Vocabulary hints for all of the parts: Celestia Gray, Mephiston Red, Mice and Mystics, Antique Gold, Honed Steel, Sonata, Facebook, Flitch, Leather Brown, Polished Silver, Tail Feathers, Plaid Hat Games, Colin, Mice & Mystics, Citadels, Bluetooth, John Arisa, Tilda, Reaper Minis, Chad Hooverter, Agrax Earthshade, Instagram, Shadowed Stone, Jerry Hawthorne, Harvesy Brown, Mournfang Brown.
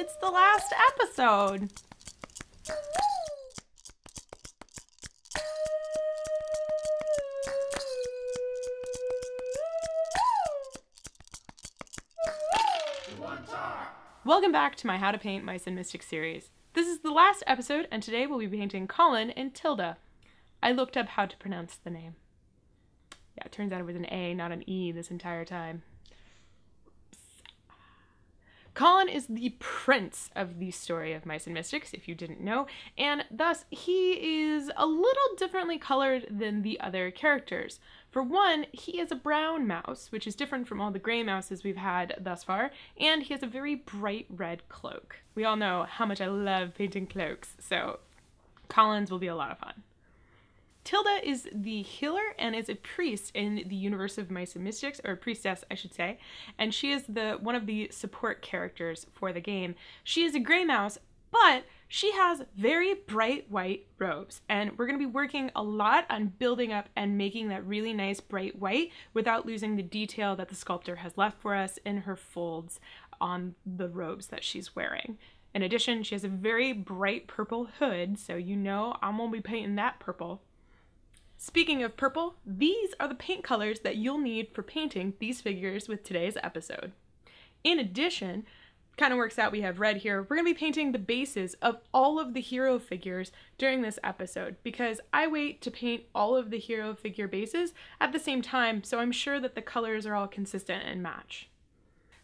It's the last episode. Welcome back to my How to Paint Mice and Mystics series. This is the last episode, and today we'll be painting Colin and Tilda. I looked up how to pronounce the name. Yeah, it turns out it was an A, not an E this entire time. Colin is the prince of the story of Mice and Mystics, if you didn't know, and thus he is a little differently colored than the other characters. For one, he is a brown mouse, which is different from all the gray mouses we've had thus far, and he has a very bright red cloak. We all know how much I love painting cloaks, so Colin's will be a lot of fun. Tilda is the healer and is a priest in the universe of Mice and Mystics, or priestess, I should say, and she is one of the support characters for the game. She is a gray mouse, but she has very bright white robes, and we're going to be working a lot on building up and making that really nice bright white without losing the detail that the sculptor has left for us in her folds on the robes that she's wearing. In addition, she has a very bright purple hood, so you know I'm going to be painting that purple. Speaking of purple, these are the paint colors that you'll need for painting these figures with today's episode. In addition, kind of works out we have red here, we're going to be painting the bases of all of the hero figures during this episode because I wait to paint all of the hero figure bases at the same time, so I'm sure that the colors are all consistent and match.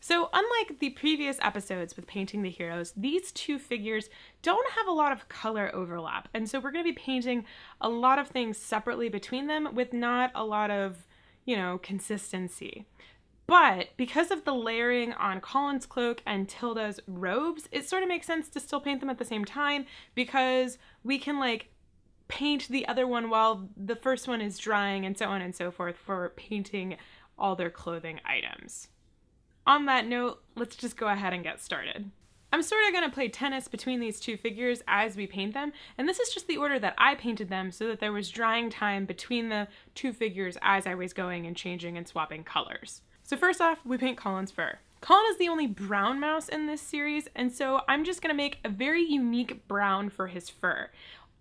So unlike the previous episodes with painting the heroes, these two figures don't have a lot of color overlap, and so we're going to be painting a lot of things separately between them with not a lot of, you know, consistency. But because of the layering on Colin's cloak and Tilda's robes, it sort of makes sense to still paint them at the same time because we can, like, paint the other one while the first one is drying and so on and so forth for painting all their clothing items. On that note, let's just go ahead and get started. I'm sort of going to play tennis between these two figures as we paint them, and this is just the order that I painted them so that there was drying time between the two figures as I was going and changing and swapping colors. So first off, we paint Colin's fur. Colin is the only brown mouse in this series, and so I'm just going to make a very unique brown for his fur.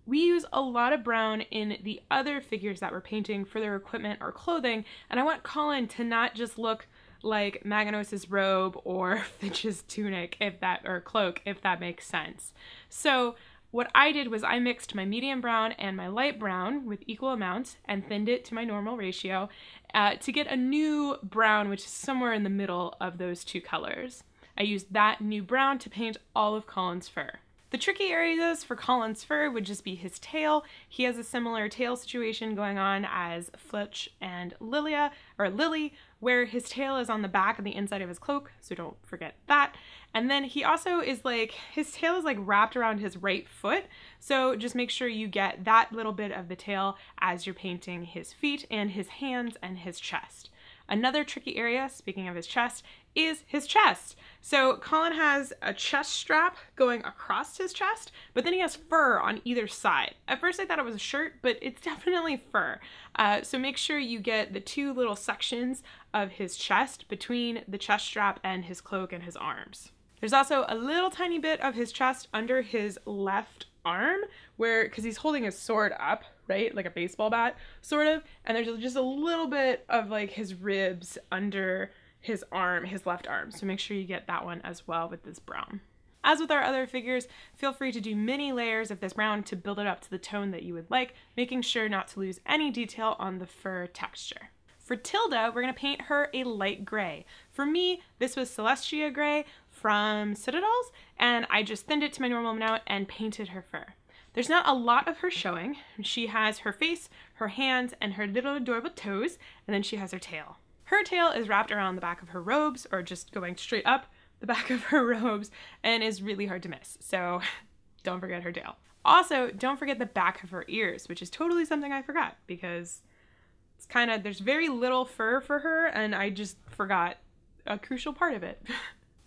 We use a lot of brown in the other figures that we're painting for their equipment or clothing, and I want Colin to not just look like Maganos's robe or Finch's tunic, or cloak, if that makes sense. So what I did was I mixed my medium brown and my light brown with equal amounts and thinned it to my normal ratio to get a new brown, which is somewhere in the middle of those two colors. I used that new brown to paint all of Colin's fur. The tricky areas for Colin's fur would just be his tail. He has a similar tail situation going on as Flitch and Lily, where his tail is on the back and the inside of his cloak, so don't forget that. And then he also is like, his tail is like wrapped around his right foot, so just make sure you get that little bit of the tail as you're painting his feet and his hands and his chest. Another tricky area, speaking of his chest, is his chest. So Colin has a chest strap going across his chest, but then he has fur on either side. At first I thought it was a shirt, but it's definitely fur. So make sure you get the two little sections of his chest between the chest strap and his cloak and his arms. There's also a little tiny bit of his chest under his left arm where, because he's holding his sword up, right? Like a baseball bat, sort of. And there's just a little bit of like his ribs under his arm, his left arm. So make sure you get that one as well with this brown. As with our other figures, feel free to do many layers of this brown to build it up to the tone that you would like, making sure not to lose any detail on the fur texture. For Tilda, we're gonna paint her a light gray. For me, this was Celestia Gray from Citadels, and I just thinned it to my normal amount and painted her fur. There's not a lot of her showing. She has her face, her hands, and her little adorable toes, and then she has her tail. Her tail is wrapped around the back of her robes, or just going straight up the back of her robes, and is really hard to miss, so don't forget her tail. Also, don't forget the back of her ears, which is totally something I forgot, because it's kind of, there's very little fur for her, and I just forgot a crucial part of it.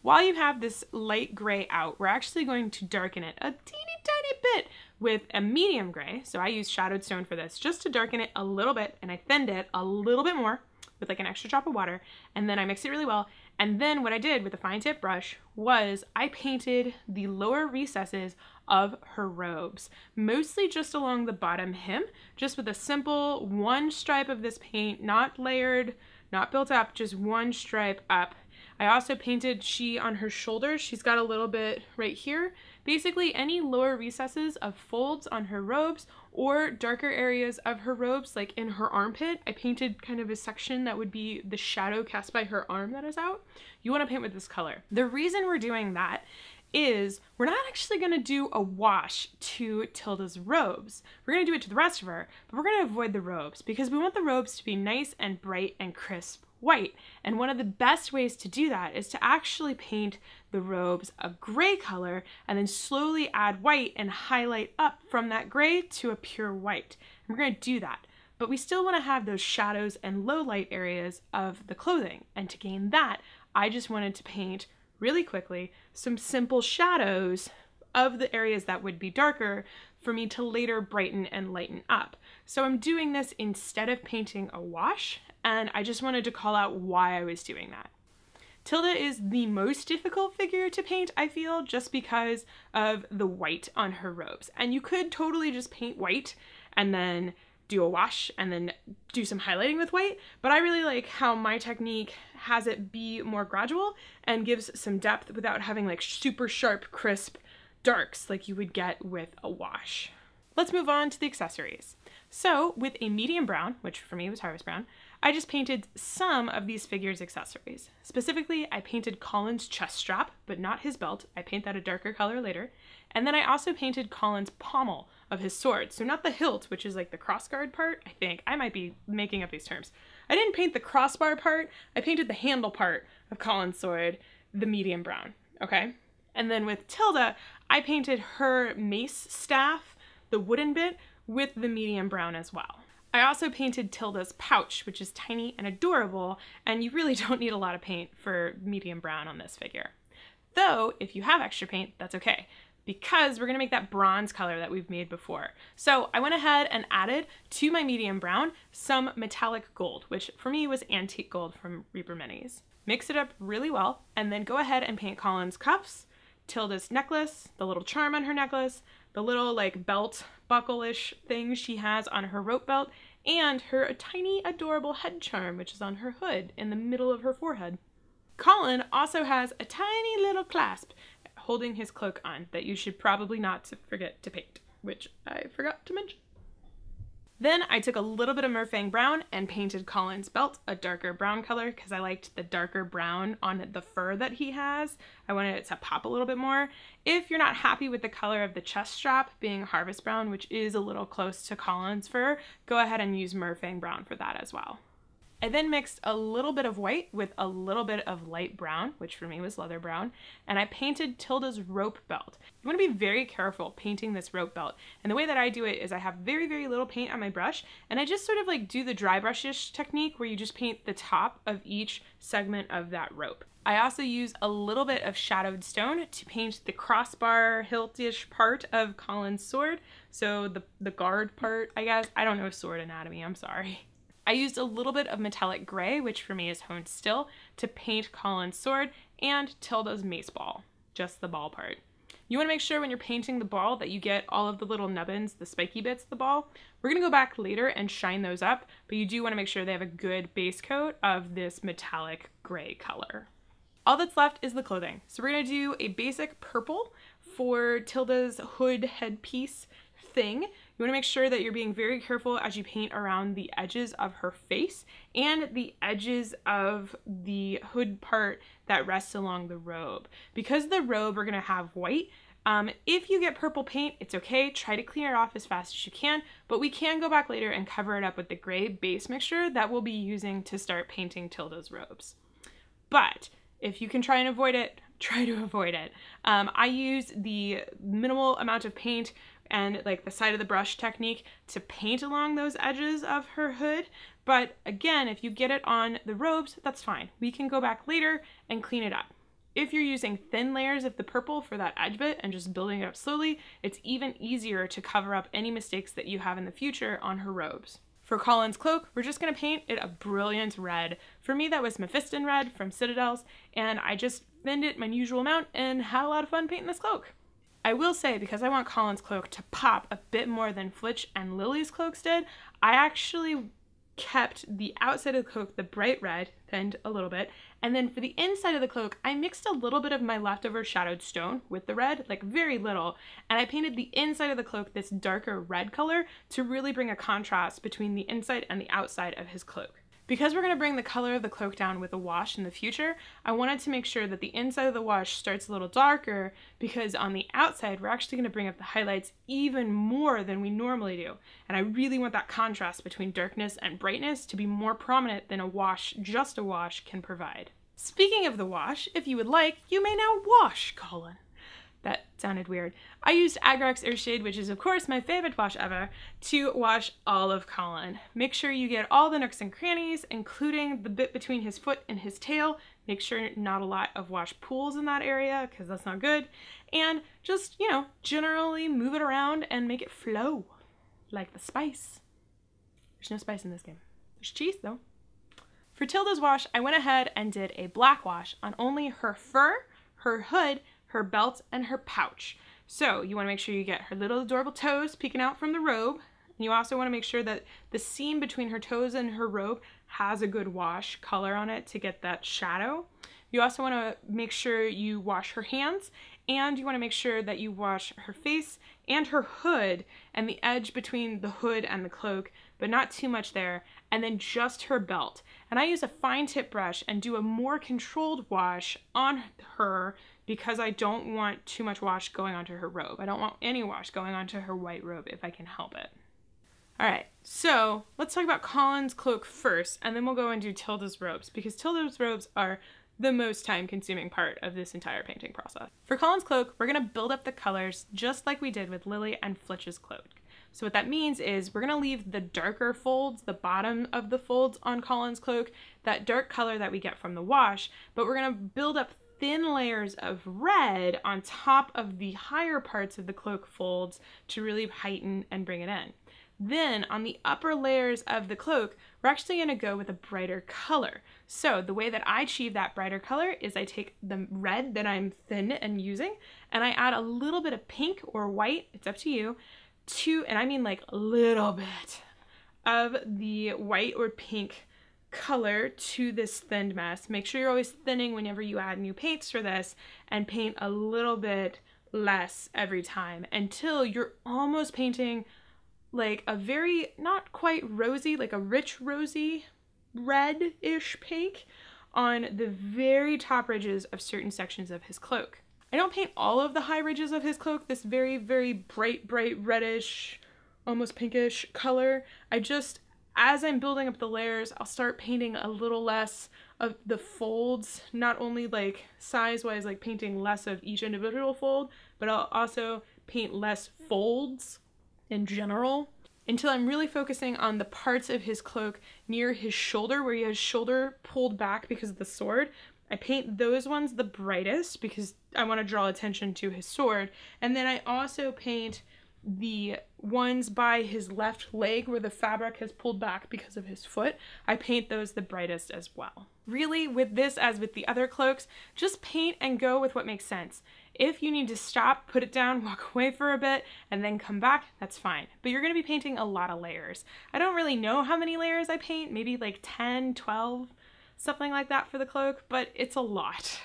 While you have this light gray out, we're actually going to darken it a teeny tiny bit with a medium gray, so I used Shadowed Stone for this, just to darken it a little bit, and I thinned it a little bit more, with like an extra drop of water, and then I mixed it really well, And then what I did with a fine tip brush was I painted the lower recesses of her robes, mostly just along the bottom hem, just with a simple one stripe of this paint, not layered, not built up, just one stripe up. I also painted she on her shoulders. She's got a little bit right here. Basically any lower recesses of folds on her robes or darker areas of her robes, like in her armpit. I painted kind of a section that would be the shadow cast by her arm that is out. You want to paint with this color. The reason we're doing that is we're not actually going to do a wash to Tilda's robes. We're going to do it to the rest of her, but we're going to avoid the robes because we want the robes to be nice and bright and crisp white. And one of the best ways to do that is to actually paint the robes a gray color and then slowly add white and highlight up from that gray to a pure white. And we're going to do that, but we still want to have those shadows and low light areas of the clothing. And to gain that, I just wanted to paint really quickly some simple shadows of the areas that would be darker for me to later brighten and lighten up. So I'm doing this instead of painting a wash, and I just wanted to call out why I was doing that. Tilda is the most difficult figure to paint, I feel, just because of the white on her robes. And you could totally just paint white and then do a wash and then do some highlighting with white, but I really like how my technique has it be more gradual and gives some depth without having like super sharp, crisp darks like you would get with a wash. Let's move on to the accessories. So with a medium brown, which for me was Harvest Brown, I just painted some of these figures' accessories. Specifically, I painted Colin's chest strap, but not his belt. I paint that a darker color later. And then I also painted Colin's pommel of his sword. So not the hilt, which is like the crossguard part, I think. I might be making up these terms. I didn't paint the crossbar part. I painted the handle part of Colin's sword, the medium brown, okay? And then with Tilda, I painted her mace staff, the wooden bit, with the medium brown as well. I also painted Tilda's pouch, which is tiny and adorable, and you really don't need a lot of paint for medium brown on this figure. Though, if you have extra paint, that's okay, because we're gonna make that bronze color that we've made before. So I went ahead and added to my medium brown some metallic gold, which for me was antique gold from Reaper Minis. Mix it up really well, and then go ahead and paint Colin's cuffs, Tilda's necklace, the little charm on her necklace, the little like belt buckle-ish thing she has on her rope belt, and her tiny adorable head charm, which is on her hood in the middle of her forehead. Colin also has a tiny little clasp holding his cloak on that you should probably not forget to paint, which I forgot to mention. Then I took a little bit of Mournfang Brown and painted Colin's belt a darker brown color because I liked the darker brown on the fur that he has. I wanted it to pop a little bit more. If you're not happy with the color of the chest strap being Harvest Brown, which is a little close to Colin's fur, go ahead and use Mournfang Brown for that as well. I then mixed a little bit of white with a little bit of light brown, which for me was Leather Brown, and I painted Tilda's rope belt. You want to be very careful painting this rope belt, and the way that I do it is I have very, very little paint on my brush, and I just sort of like do the dry brush-ish technique where you just paint the top of each segment of that rope. I also use a little bit of Shadowed Stone to paint the crossbar hilt-ish part of Colin's sword, so the guard part, I guess. I don't know sword anatomy, I'm sorry. I used a little bit of metallic gray, which for me is Honed Steel, to paint Colin's sword and Tilda's mace ball, just the ball part. You want to make sure when you're painting the ball that you get all of the little nubbins, the spiky bits of the ball. We're going to go back later and shine those up, but you do want to make sure they have a good base coat of this metallic gray color. All that's left is the clothing. So we're going to do a basic purple for Tilda's hood headpiece thing. You want to make sure that you're being very careful as you paint around the edges of her face and the edges of the hood part that rests along the robe. Because the robe, we're going to have white. If you get purple paint, it's okay. Try to clean it off as fast as you can, but we can go back later and cover it up with the gray base mixture that we'll be using to start painting Tilda's robes. But if you can try and avoid it, try to avoid it. I use the minimal amount of paint and like the side of the brush technique to paint along those edges of her hood. But again, if you get it on the robes, that's fine. We can go back later and clean it up. If you're using thin layers of the purple for that edge bit and just building it up slowly, it's even easier to cover up any mistakes that you have in the future on her robes. For Colin's cloak, we're just going to paint it a brilliant red. For me, that was Mephiston Red from Citadels, and I just thinned it my usual amount and had a lot of fun painting this cloak. I will say, because I want Colin's cloak to pop a bit more than Flitch and Lily's cloaks did, I actually kept the outside of the cloak the bright red, thinned a little bit, and then for the inside of the cloak, I mixed a little bit of my leftover Shadowed Stone with the red, like very little, and I painted the inside of the cloak this darker red color to really bring a contrast between the inside and the outside of his cloak. Because we're going to bring the color of the cloak down with a wash in the future, I wanted to make sure that the inside of the wash starts a little darker, because on the outside we're actually going to bring up the highlights even more than we normally do. And I really want that contrast between darkness and brightness to be more prominent than a wash, just a wash, can provide. Speaking of the wash, if you would like, you may now wash Colin. That sounded weird. I used Agrax Earthshade, which is of course my favorite wash ever, to wash all of Colin. Make sure you get all the nooks and crannies, including the bit between his foot and his tail. Make sure not a lot of wash pools in that area, because that's not good. And just, you know, generally move it around and make it flow, like the spice. There's no spice in this game. There's cheese, though. For Tilda's wash, I went ahead and did a black wash on only her fur, her hood, her belt, and her pouch. So you want to make sure you get her little adorable toes peeking out from the robe, and you also want to make sure that the seam between her toes and her robe has a good wash color on it to get that shadow. You also want to make sure you wash her hands, and you want to make sure that you wash her face and her hood and the edge between the hood and the cloak, but not too much there, and then just her belt. And I use a fine tip brush and do a more controlled wash on her, because I don't want too much wash going onto her robe. I don't want any wash going onto her white robe if I can help it. All right, so let's talk about Colin's cloak first, and then we'll go and do Tilda's robes, because Tilda's robes are the most time-consuming part of this entire painting process. For Colin's cloak, we're gonna build up the colors just like we did with Lily and Flitch's cloak. So what that means is we're gonna leave the darker folds, the bottom of the folds on Colin's cloak, that dark color that we get from the wash, but we're gonna build up thin layers of red on top of the higher parts of the cloak folds to really heighten and bring it in. Then on the upper layers of the cloak, we're actually going to go with a brighter color. So the way that I achieve that brighter color is I take the red that I'm thin and using, and I add a little bit of pink or white, it's up to you, to, and I mean like a little bit of the white or pink color to this thinned mess. Make sure you're always thinning whenever you add new paints for this, and paint a little bit less every time until you're almost painting like a very, not quite rosy, like a rich rosy red-ish pink on the very top ridges of certain sections of his cloak. I don't paint all of the high ridges of his cloak this very, very bright reddish, almost pinkish color. I just, as I'm building up the layers, I'll start painting a little less of the folds, not only like size-wise, like painting less of each individual fold, but I'll also paint less folds in general until I'm really focusing on the parts of his cloak near his shoulder, where he has shoulder pulled back because of the sword. I paint those ones the brightest because I want to draw attention to his sword, and then I also paint the ones by his left leg where the fabric has pulled back because of his foot. I paint those the brightest as well. Really, with this as with the other cloaks, just paint and go with what makes sense. If you need to stop, put it down, walk away for a bit, and then come back, that's fine. But you're going to be painting a lot of layers. I don't really know how many layers I paint, maybe like 10, 12, something like that for the cloak, but it's a lot.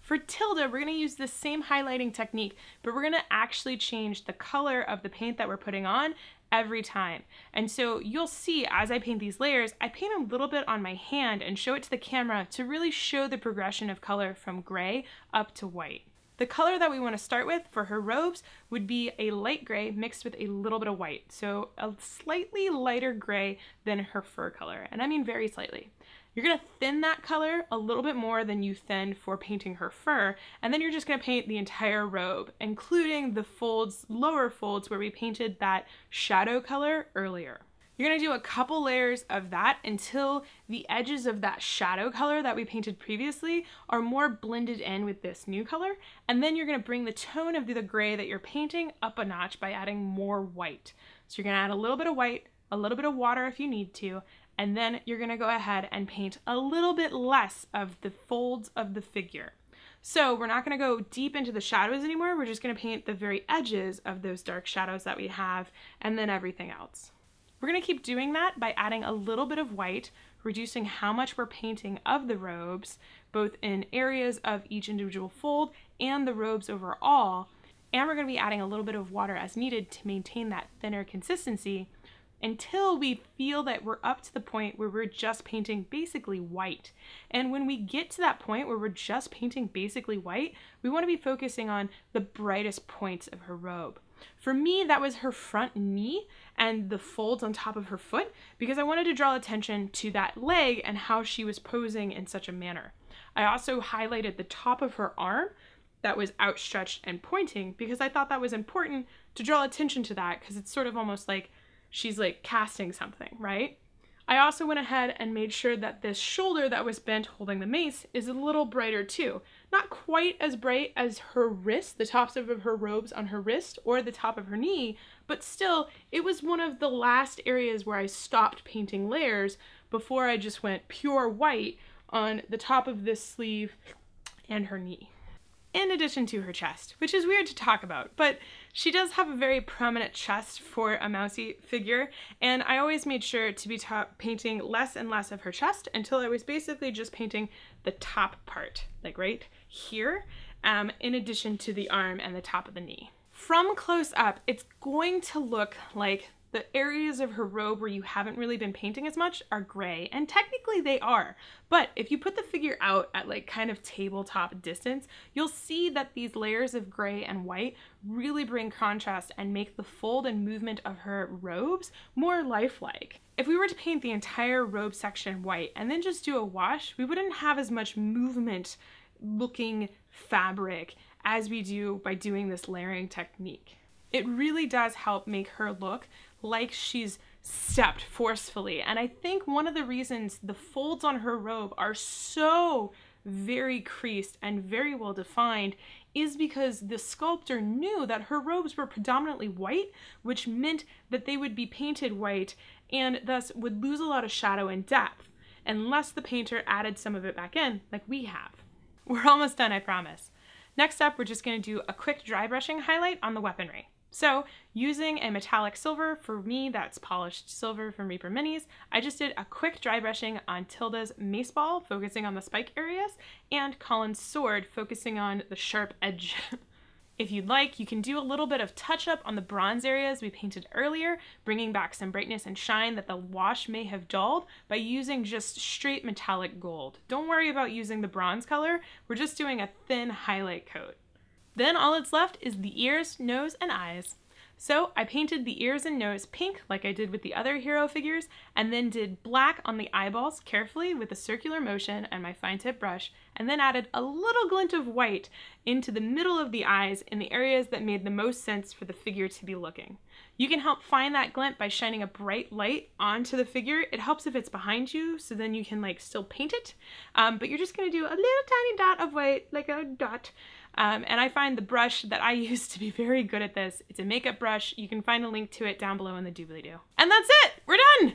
For Tilda, we're going to use the same highlighting technique, but we're going to actually change the color of the paint that we're putting on every time. And so you'll see as I paint these layers, I paint a little bit on my hand and show it to the camera to really show the progression of color from gray up to white. The color that we want to start with for her robes would be a light gray mixed with a little bit of white, so a slightly lighter gray than her fur color, and I mean very slightly. You're going to thin that color a little bit more than you thinned for painting her fur, and then you're just going to paint the entire robe, including the folds, lower folds, where we painted that shadow color earlier. You're going to do a couple layers of that until the edges of that shadow color that we painted previously are more blended in with this new color, and then you're going to bring the tone of the gray that you're painting up a notch by adding more white. So you're going to add a little bit of white, a little bit of water if you need to, and then you're going to go ahead and paint a little bit less of the folds of the figure. So we're not going to go deep into the shadows anymore. We're just going to paint the very edges of those dark shadows that we have and then everything else. We're going to keep doing that by adding a little bit of white, reducing how much we're painting of the robes, both in areas of each individual fold and the robes overall. And we're going to be adding a little bit of water as needed to maintain that thinner consistency until we feel that we're up to the point where we're just painting basically white. And when we get to that point where we're just painting basically white, we want to be focusing on the brightest points of her robe. For me, that was her front knee and the folds on top of her foot, because I wanted to draw attention to that leg and how she was posing in such a manner. I also highlighted the top of her arm that was outstretched and pointing, because I thought that was important to draw attention to that, because it's sort of almost like she's like casting something, right? I also went ahead and made sure that this shoulder that was bent holding the mace is a little brighter too. Not quite as bright as her wrist, the tops of her robes on her wrist or the top of her knee, but still, it was one of the last areas where I stopped painting layers before I just went pure white on the top of this sleeve and her knee. In addition to her chest, which is weird to talk about, but she does have a very prominent chest for a mousy figure, and I always made sure to be painting less and less of her chest until I was basically just painting the top part, like right here, in addition to the arm and the top of the knee. From close up, it's going to look like the areas of her robe where you haven't really been painting as much are gray, and technically they are, but if you put the figure out at like kind of tabletop distance, you'll see that these layers of gray and white really bring contrast and make the fold and movement of her robes more lifelike. If we were to paint the entire robe section white and then just do a wash, we wouldn't have as much movement looking fabric as we do by doing this layering technique. It really does help make her look like she's stepped forcefully. And I think one of the reasons the folds on her robe are so very creased and very well defined is because the sculptor knew that her robes were predominantly white, which meant that they would be painted white and thus would lose a lot of shadow and depth, unless the painter added some of it back in, like we have. We're almost done, I promise. Next up, we're just gonna do a quick dry brushing highlight on the weaponry. So using a metallic silver, for me that's Polished Silver from Reaper Minis, I just did a quick dry brushing on Tilda's mace ball, focusing on the spike areas, and Colin's sword, focusing on the sharp edge. If you'd like, you can do a little bit of touch up on the bronze areas we painted earlier, bringing back some brightness and shine that the wash may have dulled by using just straight metallic gold. Don't worry about using the bronze color, we're just doing a thin highlight coat. Then all that's left is the ears, nose, and eyes. So I painted the ears and nose pink like I did with the other hero figures, and then did black on the eyeballs carefully with a circular motion and my fine tip brush, and then added a little glint of white into the middle of the eyes in the areas that made the most sense for the figure to be looking. You can help find that glint by shining a bright light onto the figure. It helps if it's behind you, so then you can like still paint it, but you're just gonna do a little tiny dot of white, like a dot. And I find the brush that I use to be very good at this. It's a makeup brush. You can find a link to it down below in the doobly-doo. And that's it! We're done!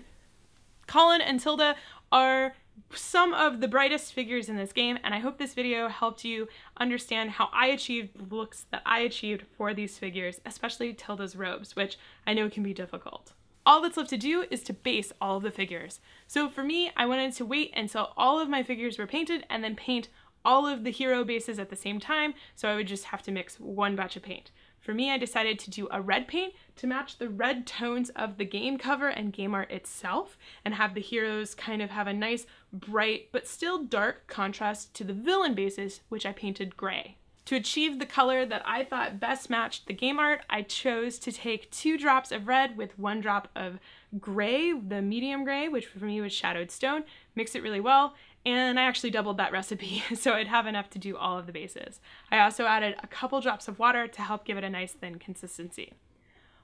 Colin and Tilda are some of the brightest figures in this game, and I hope this video helped you understand how I achieved the looks that I achieved for these figures, especially Tilda's robes, which I know can be difficult. All that's left to do is to base all of the figures. So for me, I wanted to wait until all of my figures were painted and then paint all of the hero bases at the same time, so I would just have to mix one batch of paint. For me, I decided to do a red paint to match the red tones of the game cover and game art itself, and have the heroes kind of have a nice bright but still dark contrast to the villain bases, which I painted gray. To achieve the color that I thought best matched the game art, I chose to take 2 drops of red with 1 drop of gray, the medium gray, which for me was Shadowed Stone, mix it really well, and I actually doubled that recipe so I'd have enough to do all of the bases. I also added a couple drops of water to help give it a nice thin consistency.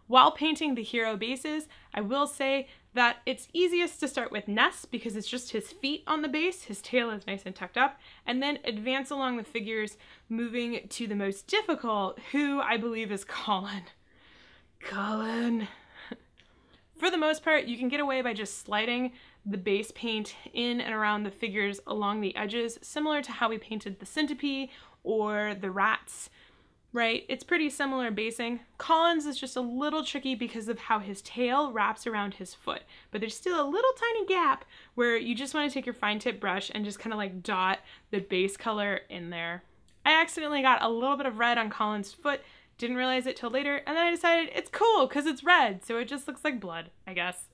While painting the hero bases, I will say that it's easiest to start with Ness because it's just his feet on the base, his tail is nice and tucked up, and then advance along the figures, moving to the most difficult, who I believe is Colin. Colin. For the most part, you can get away by just sliding the base paint in and around the figures along the edges, similar to how we painted the centipede or the rats, right? It's pretty similar basing. Colin's is just a little tricky because of how his tail wraps around his foot, but there's still a little tiny gap where you just want to take your fine tip brush and just kind of like dot the base color in there. I accidentally got a little bit of red on Colin's foot, didn't realize it till later, and then I decided it's cool because it's red, so it just looks like blood, I guess.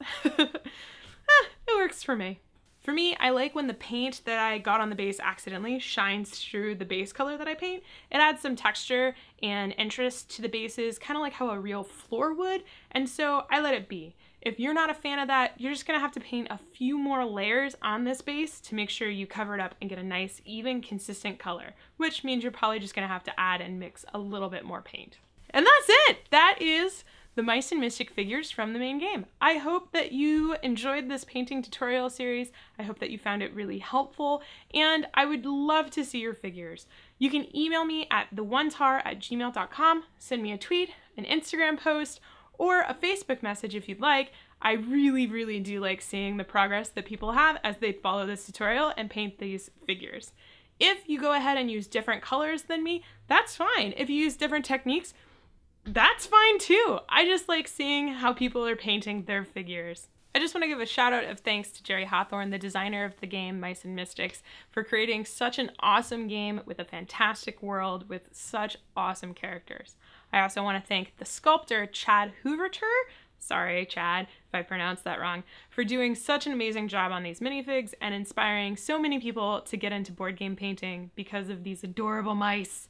It works for me. For me, I like when the paint that I got on the base accidentally shines through the base color that I paint. It adds some texture and interest to the bases, kind of like how a real floor would, and so I let it be. If you're not a fan of that, you're just gonna have to paint a few more layers on this base to make sure you cover it up and get a nice, even, consistent color, which means you're probably just gonna have to add and mix a little bit more paint. And that's it! That is the Mice and Mystic figures from the main game. I hope that you enjoyed this painting tutorial series. I hope that you found it really helpful, and I would love to see your figures. You can email me at theonetar@gmail.com, send me a tweet, an Instagram post, or a Facebook message if you'd like. I really, really do like seeing the progress that people have as they follow this tutorial and paint these figures. If you go ahead and use different colors than me, that's fine. If you use different techniques, that's fine too. I just like seeing how people are painting their figures. I just want to give a shout out of thanks to Jerry Hawthorne, the designer of the game Mice and Mystics, for creating such an awesome game with a fantastic world with such awesome characters. I also want to thank the sculptor Chad Hooverter, sorry Chad if I pronounced that wrong, for doing such an amazing job on these minifigs and inspiring so many people to get into board game painting because of these adorable mice.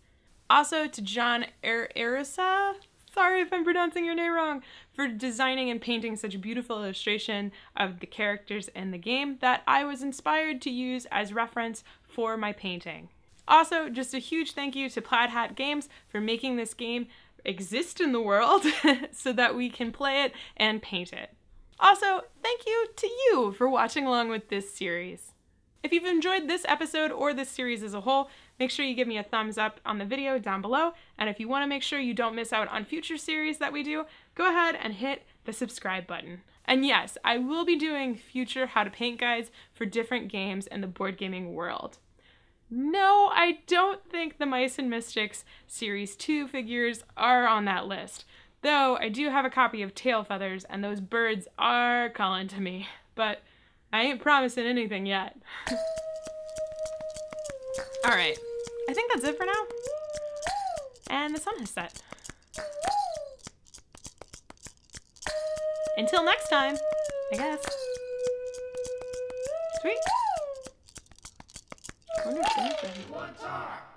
Also to John Arisa, sorry if I'm pronouncing your name wrong, for designing and painting such a beautiful illustration of the characters in the game that I was inspired to use as reference for my painting. Also, just a huge thank you to Plaid Hat Games for making this game exist in the world so that we can play it and paint it. Also, thank you to you for watching along with this series. If you've enjoyed this episode or this series as a whole, make sure you give me a thumbs up on the video down below, and if you want to make sure you don't miss out on future series that we do, go ahead and hit the subscribe button. And yes, I will be doing future how to paint guides for different games in the board gaming world. No, I don't think the Mice and Mystics Series 2 figures are on that list, though I do have a copy of Tail Feathers and those birds are calling to me, but I ain't promising anything yet. Alright, I think that's it for now, and the sun has set. Until next time, I guess. Sweet. I wonder if